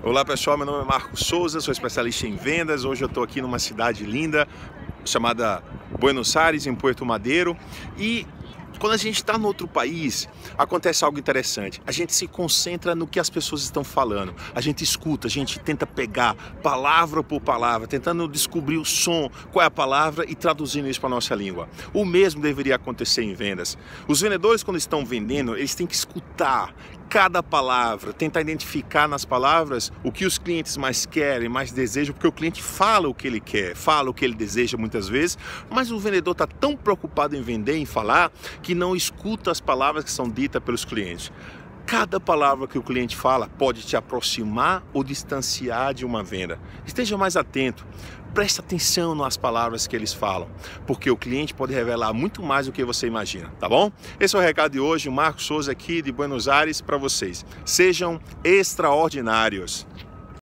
Olá pessoal, meu nome é Marcos Souza, sou especialista em vendas. Hoje eu estou aqui numa cidade linda chamada Buenos Aires, em Puerto Madero. E quando a gente está em outro país, acontece algo interessante. A gente se concentra no que as pessoas estão falando. A gente escuta, a gente tenta pegar palavra por palavra, tentando descobrir o som, qual é a palavra e traduzindo isso para a nossa língua. O mesmo deveria acontecer em vendas. Os vendedores, quando estão vendendo, eles têm que escutar cada palavra, tentar identificar nas palavras o que os clientes mais querem, mais desejam, porque o cliente fala o que ele quer, fala o que ele deseja muitas vezes, mas o vendedor está tão preocupado em vender, em falar, que não escuta as palavras que são ditas pelos clientes. Cada palavra que o cliente fala pode te aproximar ou distanciar de uma venda. Esteja mais atento, preste atenção nas palavras que eles falam, porque o cliente pode revelar muito mais do que você imagina, tá bom? Esse é o recado de hoje, o Marcos Souza aqui de Buenos Aires para vocês. Sejam extraordinários!